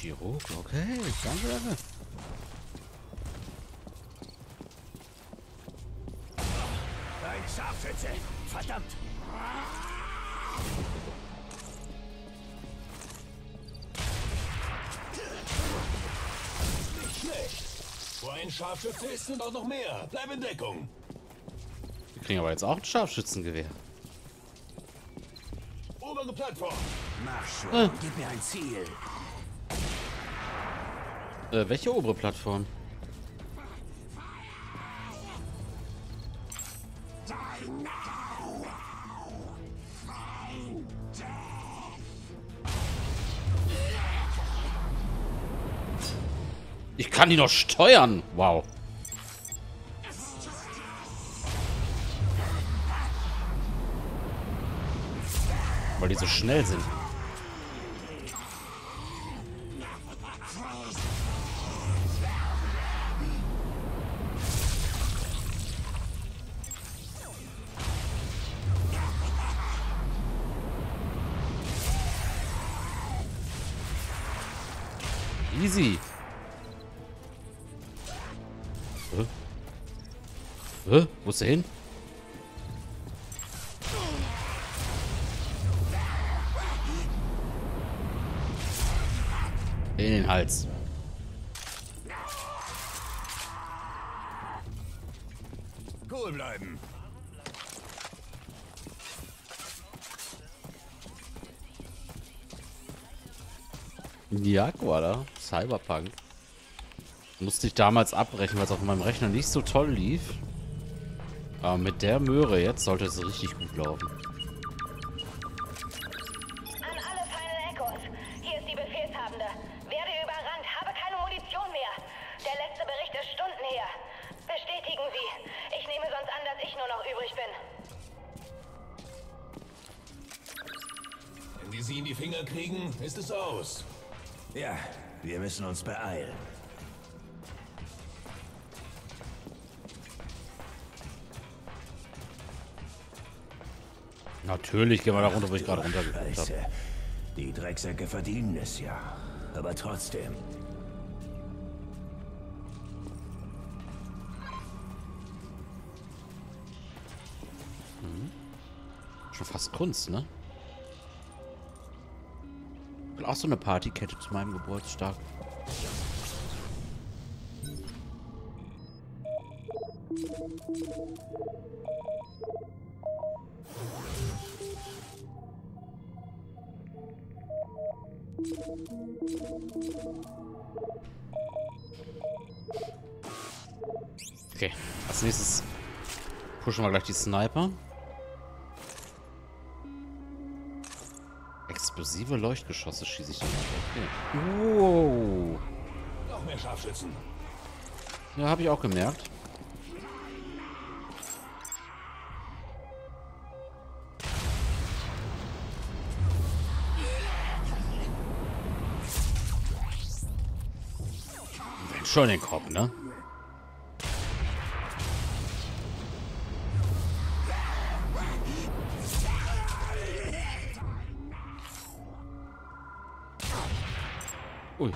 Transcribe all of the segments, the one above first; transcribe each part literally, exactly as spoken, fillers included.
Chirurg, okay, danke, danke. Ein Scharfschütze, verdammt! Nicht schlecht. Vor ein Scharfschütze ist sind auch noch mehr. Bleib in Deckung. Wir kriegen aber jetzt auch ein Scharfschützengewehr. Obere Plattform. Marsch, ah. Gib mir ein Ziel. Äh, welche obere Plattform? Ich kann die noch steuern. Wow. Weil die so schnell sind. Easy. Hä? Hä? Wo ist der hin? In den Hals. Cool bleiben. Ja, Quader. Cyberpunk. Musste ich damals abbrechen, weil es auf meinem Rechner nicht so toll lief. Aber mit der Möhre jetzt sollte es richtig gut laufen. An alle Final Echos. Hier ist die Befehlshabende. Werde überrannt. Habe keine Munition mehr. Der letzte Bericht ist Stunden her. Bestätigen Sie. Ich nehme sonst an, dass ich nur noch übrig bin. Wenn wir sie in die Finger kriegen, ist es aus. Ja, wir müssen uns beeilen. Natürlich gehen wir da runter, wo ich gerade runtergekommen habe. Die Drecksäcke verdienen es ja. Aber trotzdem. Mhm. Schon fast Kunst, ne? Ich will auch so eine Partykette zu meinem Geburtstag. Okay, als nächstes pushen wir gleich die Sniper. Explosive Leuchtgeschosse schieße ich dann ab. Okay. Wow. Noch mehr Scharfschützen. Ja, habe ich auch gemerkt. Schon den Kopf, ne? Ui.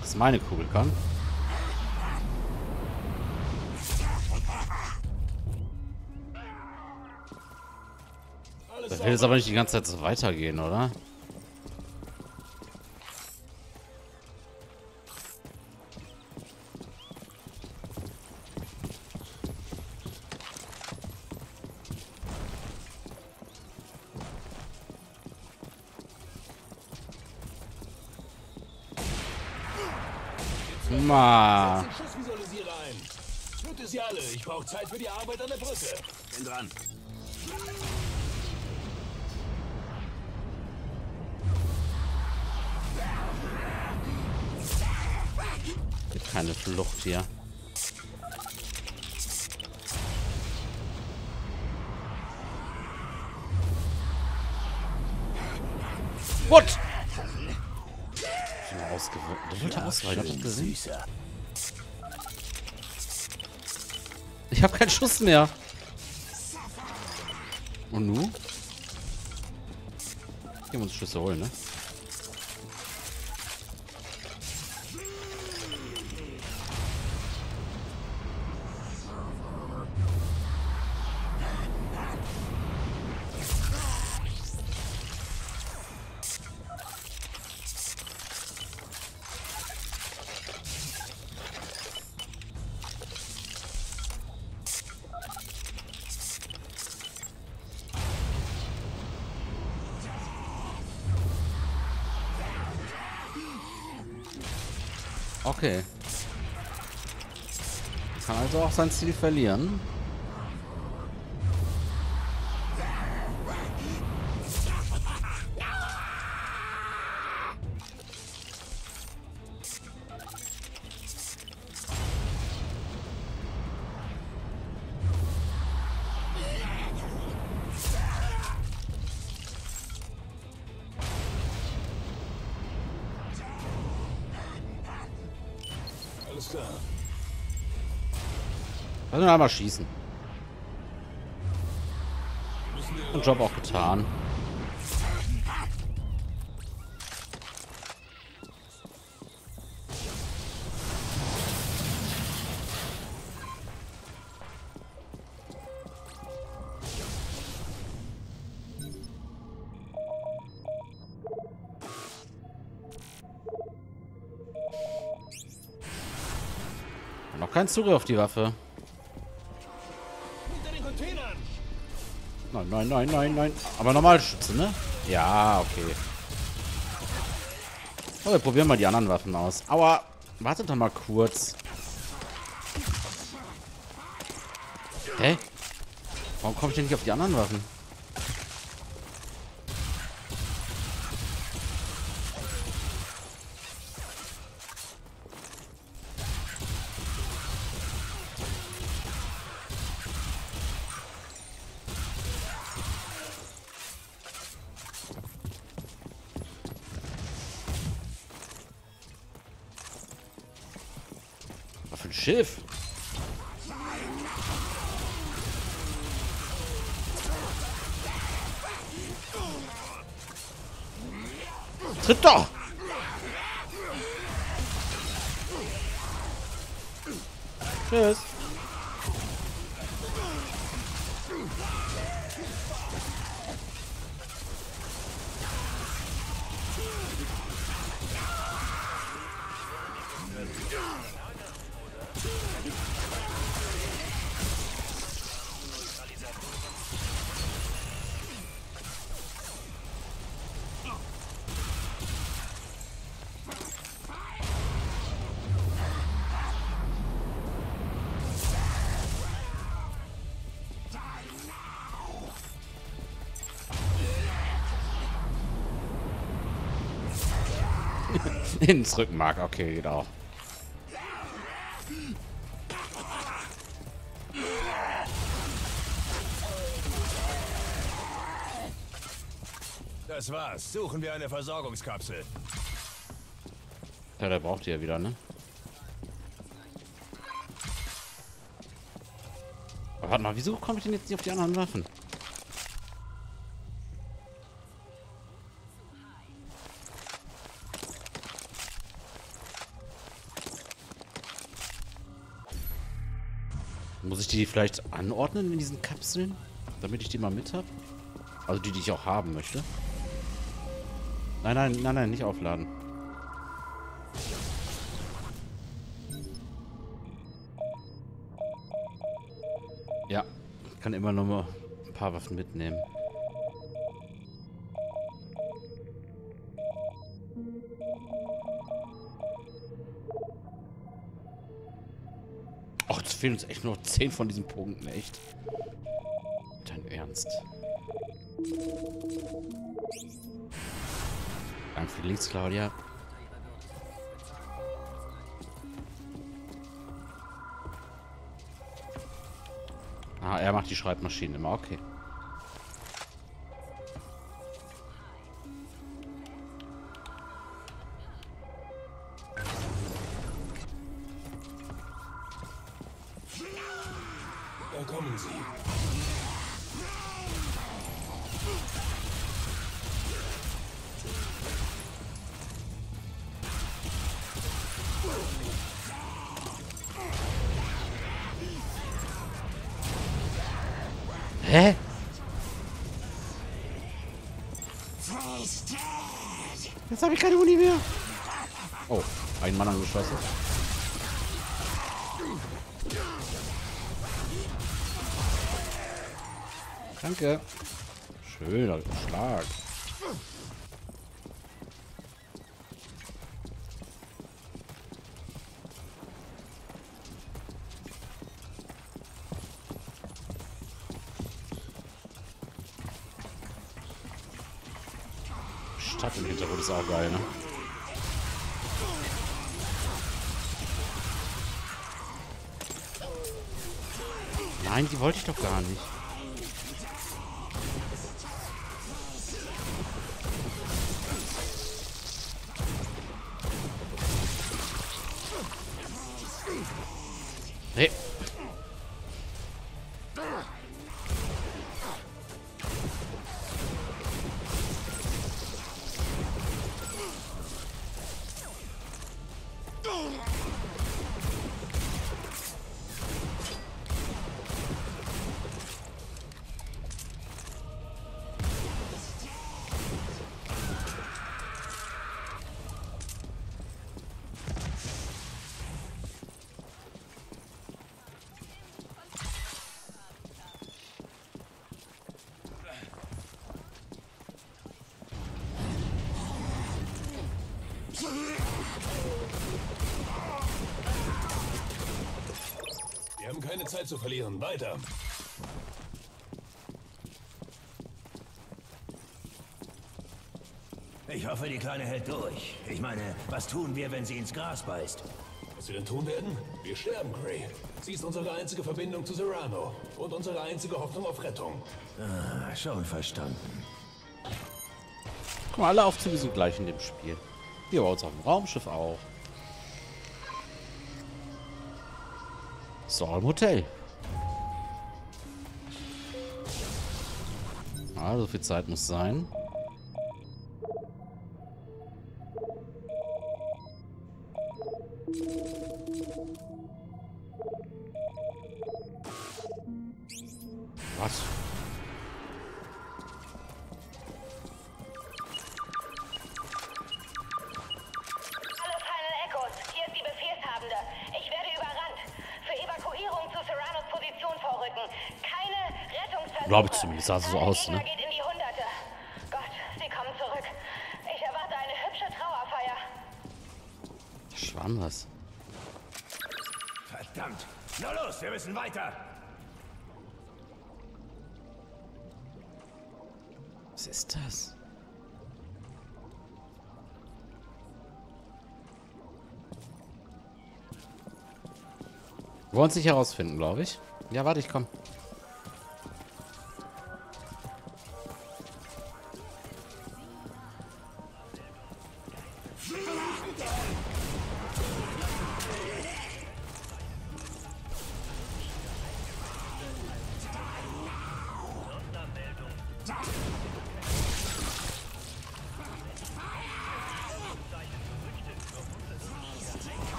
Was meine Kugel kann. Das will jetzt aber nicht die ganze Zeit so weitergehen, oder? Ma. Schussvisualisiere ein. Tut es ja alle. Ich brauche Zeit für die Arbeit an der Brücke. Bin dran. Gibt keine Flucht hier. What? Der wollte ausweichen, hab ich gesehen. Ich hab keinen Schuss mehr. Und nu? Gehen wir uns Schüsse holen, ne? Okay. Kann also auch sein Ziel verlieren. Lass uns einmal schießen. Und Job auch getan. Noch kein Zugriff auf die Waffe. Nein, nein, nein, nein, nein. Aber normal schützen, ne? Ja, okay. Oh, wir probieren mal die anderen Waffen aus. Aua, wartet doch mal kurz. Hä? Warum komme ich denn nicht auf die anderen Waffen? Schiff. Tritt doch! Tschüss. Ins Rückenmark, okay, geht auch. Das war's. Suchen wir eine Versorgungskapsel. Ja, der braucht die ja wieder, ne? Aber warte mal, wieso komme ich denn jetzt nicht auf die anderen Waffen? Muss ich die vielleicht anordnen in diesen Kapseln, damit ich die mal mit habe? Also die, die ich auch haben möchte. Nein, nein, nein, nein, nicht aufladen. Ja, ich kann immer noch mal ein paar Waffen mitnehmen. Fehlen uns echt nur zehn von diesen Punkten, echt. Dein Ernst. Danke für die Links, Claudia. Ah, er macht die Schreibmaschinen immer, okay. Hä? Jetzt habe ich keine Uni mehr. Oh, ein Mann angeschossen. Danke. Schöner Schlag. Stadt im Hintergrund ist auch geil, ne? Nein, die wollte ich doch gar nicht. Nee. Wir haben keine Zeit zu verlieren. Weiter. Ich hoffe, die Kleine hält durch. Ich meine, was tun wir, wenn sie ins Gras beißt? Was wir denn tun werden? Wir sterben, Gray. Sie ist unsere einzige Verbindung zu Serrano und unsere einzige Hoffnung auf Rettung. Ah, schon verstanden. Guck mal, alle Aufzüge sind gleich in dem Spiel. Hier bei uns auf dem Raumschiff auch. So, im Hotel. Ah, so viel Zeit muss sein. Was? Glaube ich zumindest, sah so aus, ne? Geht in die Hunderte. Gott, sie kommen zurück. Ich erwarte eine hübsche Trauerfeier. Da schwamm was. Verdammt. Na los, wir müssen weiter. Was ist das? Wir wollen es nicht herausfinden, glaube ich. Ja, warte, ich komme.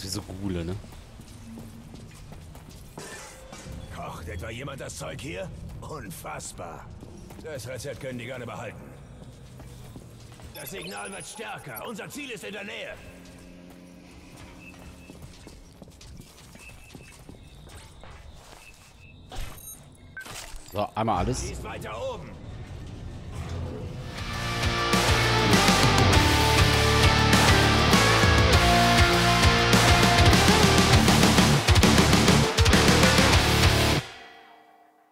Wie so Gule, ne? Kocht etwa jemand das Zeug hier? Unfassbar. Das Rezept können die gerne behalten. Das Signal wird stärker. Unser Ziel ist in der Nähe. So, einmal alles. Sie ist weiter oben.